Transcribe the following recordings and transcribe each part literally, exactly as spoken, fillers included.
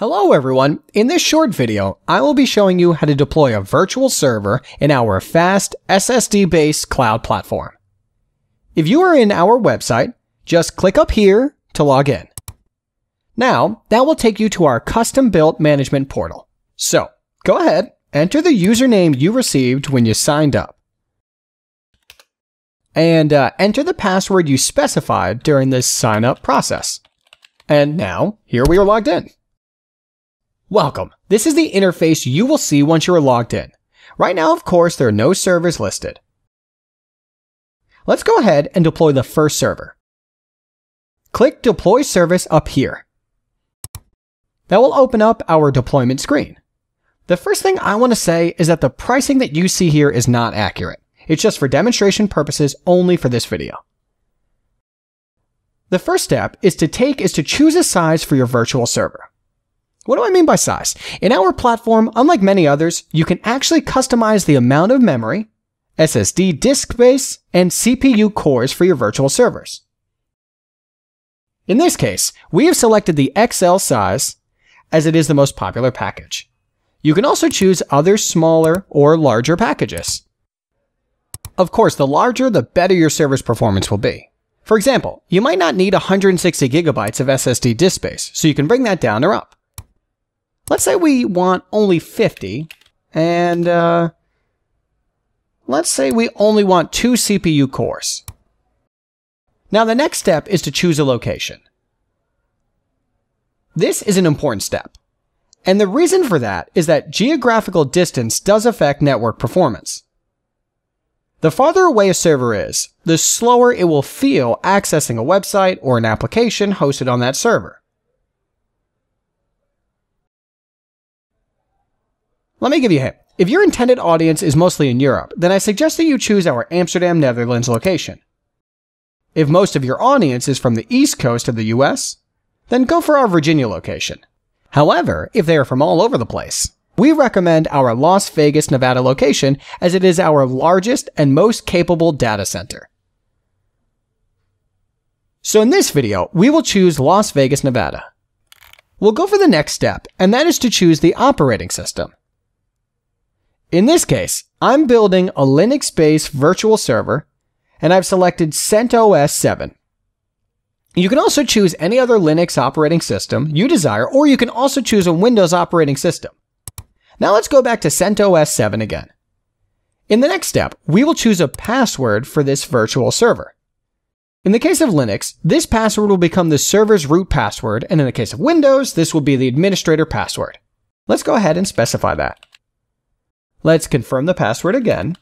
Hello everyone, in this short video, I will be showing you how to deploy a virtual server in our fast S S D-based cloud platform. If you are in our website, just click up here to log in. Now, that will take you to our custom-built management portal. So, go ahead, enter the username you received when you signed up. And uh, enter the password you specified during this sign-up process. And now, here we are logged in. Welcome. This is the interface you will see once you are logged in. Right now, of course, there are no servers listed. Let's go ahead and deploy the first server. Click Deploy Service up here. That will open up our deployment screen. The first thing I want to say is that the pricing that you see here is not accurate. It's just for demonstration purposes only for this video. The first step is to take is to choose a size for your virtual server. What do I mean by size? In our platform, unlike many others, you can actually customize the amount of memory, S S D disk space, and C P U cores for your virtual servers. In this case, we have selected the X L size as it is the most popular package. You can also choose other smaller or larger packages. Of course, the larger, the better your server's performance will be. For example, you might not need one hundred sixty gigabytes of S S D disk space, so you can bring that down or up. Let's say we want only fifty, and uh, let's say we only want two C P U cores. Now the next step is to choose a location. This is an important step, and the reason for that is that geographical distance does affect network performance. The farther away a server is, the slower it will feel accessing a website or an application hosted on that server. Let me give you a hint. If your intended audience is mostly in Europe, then I suggest that you choose our Amsterdam, Netherlands location. If most of your audience is from the East Coast of the U S, then go for our Virginia location. However, if they are from all over the place, we recommend our Las Vegas, Nevada location as it is our largest and most capable data center. So in this video, we will choose Las Vegas, Nevada. We'll go for the next step, and that is to choose the operating system. In this case, I'm building a Linux-based virtual server, and I've selected CentOS seven. You can also choose any other Linux operating system you desire, or you can also choose a Windows operating system. Now let's go back to CentOS seven again. In the next step, we will choose a password for this virtual server. In the case of Linux, this password will become the server's root password, and in the case of Windows, this will be the administrator password. Let's go ahead and specify that. Let's confirm the password again.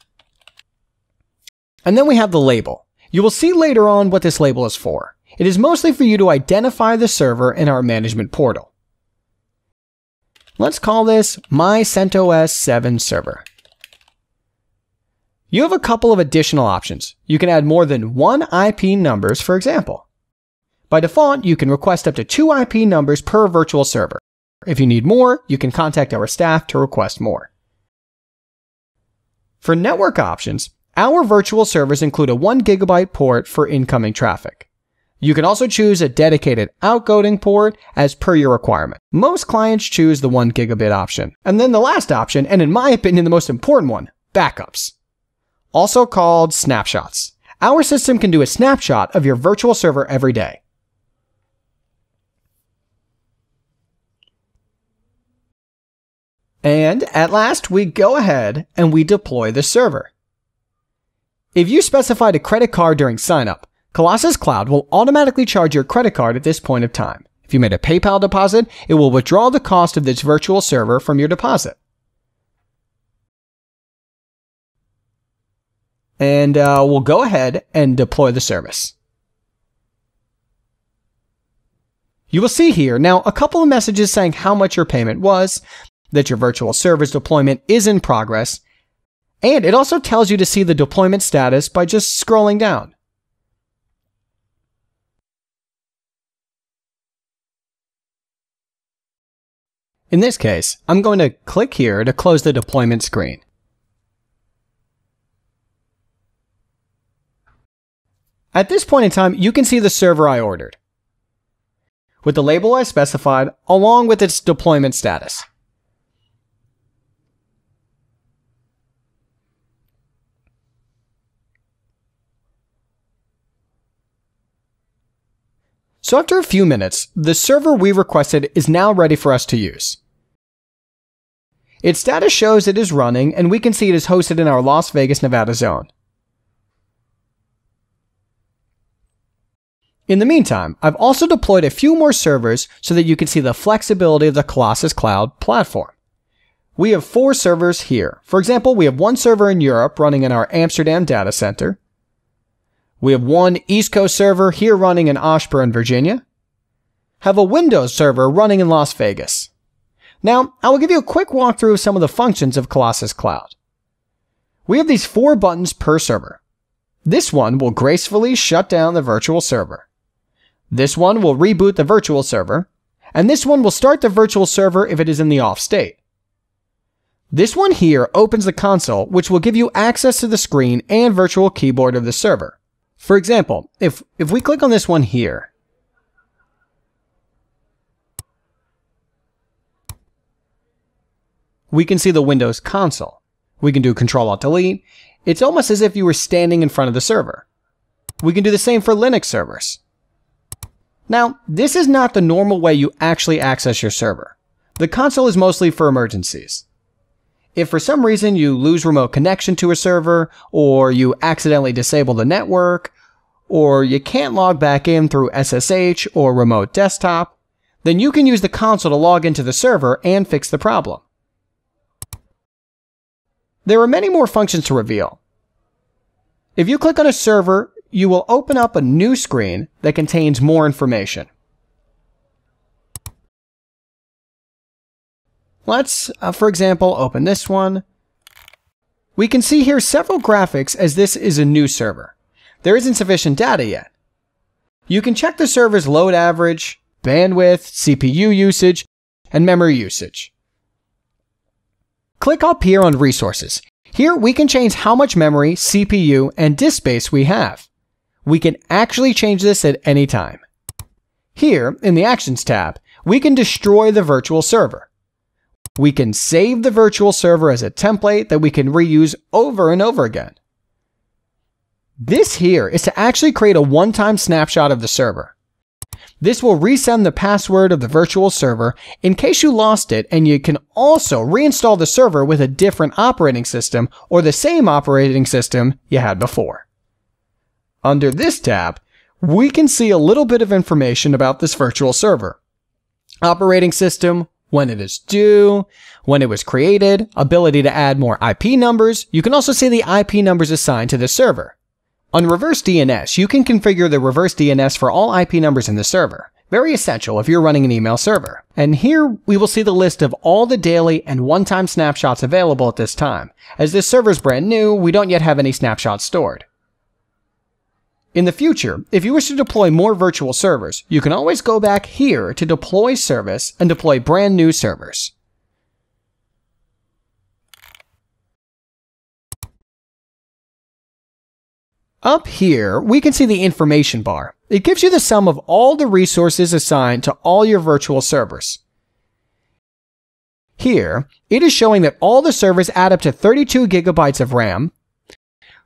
And then we have the label. You will see later on what this label is for. It is mostly for you to identify the server in our management portal. Let's call this My CentOS seven Server. You have a couple of additional options. You can add more than one I P numbers, for example. By default, you can request up to two I P numbers per virtual server. If you need more, you can contact our staff to request more. For network options, our virtual servers include a one gigabyte port for incoming traffic. You can also choose a dedicated outgoing port as per your requirement. Most clients choose the one gigabit option. And then the last option, and in my opinion the most important one, backups. Also called snapshots. Our system can do a snapshot of your virtual server every day. And at last, we go ahead and we deploy the server. If you specified a credit card during signup, Colossus Cloud will automatically charge your credit card at this point of time. If you made a PayPal deposit, it will withdraw the cost of this virtual server from your deposit. And uh, we'll go ahead and deploy the service. You will see here now a couple of messages saying how much your payment was, that your virtual server's deployment is in progress, and it also tells you to see the deployment status by just scrolling down. In this case, I'm going to click here to close the deployment screen. At this point in time, you can see the server I ordered, with the label I specified, along with its deployment status. So after a few minutes, the server we requested is now ready for us to use. Its status shows it is running, and we can see it is hosted in our Las Vegas, Nevada zone. In the meantime, I've also deployed a few more servers so that you can see the flexibility of the Colossus Cloud platform. We have four servers here. For example, we have one server in Europe running in our Amsterdam data center. We have one East Coast server here running in Ashburn, Virginia. Have a Windows server running in Las Vegas. Now, I will give you a quick walkthrough of some of the functions of Colossus Cloud. We have these four buttons per server. This one will gracefully shut down the virtual server. This one will reboot the virtual server, and this one will start the virtual server if it is in the off state. This one here opens the console, which will give you access to the screen and virtual keyboard of the server. For example, if, if we click on this one here, we can see the Windows console. We can do Control Alt Delete. It's almost as if you were standing in front of the server. We can do the same for Linux servers. Now, this is not the normal way you actually access your server. The console is mostly for emergencies. If for some reason you lose remote connection to a server, or you accidentally disable the network, or you can't log back in through S S H or remote desktop, then you can use the console to log into the server and fix the problem. There are many more functions to reveal. If you click on a server, you will open up a new screen that contains more information. Let's, uh, for example, open this one. We can see here several graphics as this is a new server. There isn't sufficient data yet. You can check the server's load average, bandwidth, C P U usage, and memory usage. Click up here on Resources. Here we can change how much memory, C P U, and disk space we have. We can actually change this at any time. Here, in the Actions tab, we can destroy the virtual server. We can save the virtual server as a template that we can reuse over and over again. This here is to actually create a one-time snapshot of the server. This will resend the password of the virtual server in case you lost it, and you can also reinstall the server with a different operating system or the same operating system you had before. Under this tab, we can see a little bit of information about this virtual server. Operating system, when it is due, when it was created, ability to add more I P numbers. You can also see the I P numbers assigned to the server. On reverse D N S, you can configure the reverse D N S for all I P numbers in the server. Very essential if you're running an email server. And here we will see the list of all the daily and one-time snapshots available at this time. As this server is brand new, we don't yet have any snapshots stored. In the future, if you wish to deploy more virtual servers, you can always go back here to Deploy Service and deploy brand new servers. Up here, we can see the information bar. It gives you the sum of all the resources assigned to all your virtual servers. Here, it is showing that all the servers add up to thirty-two gigabytes of RAM,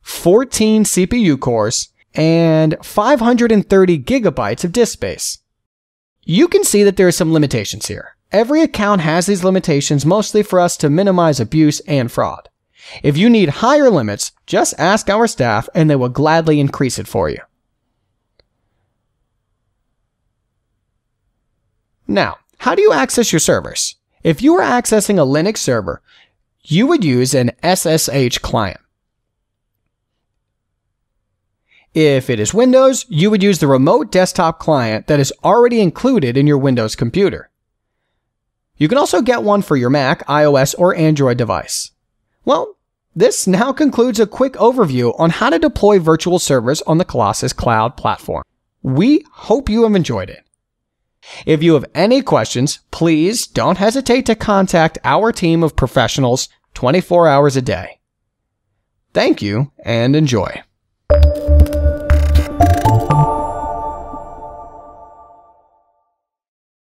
fourteen C P U cores, and five hundred thirty gigabytes of disk space. You can see that there are some limitations here. Every account has these limitations, mostly for us to minimize abuse and fraud. If you need higher limits, just ask our staff and they will gladly increase it for you. Now, how do you access your servers? If you were accessing a Linux server, you would use an S S H client. If it is Windows, you would use the remote desktop client that is already included in your Windows computer. You can also get one for your Mac, iOS, or Android device. Well, this now concludes a quick overview on how to deploy virtual servers on the Colossus Cloud platform. We hope you have enjoyed it. If you have any questions, please don't hesitate to contact our team of professionals twenty-four hours a day. Thank you and enjoy.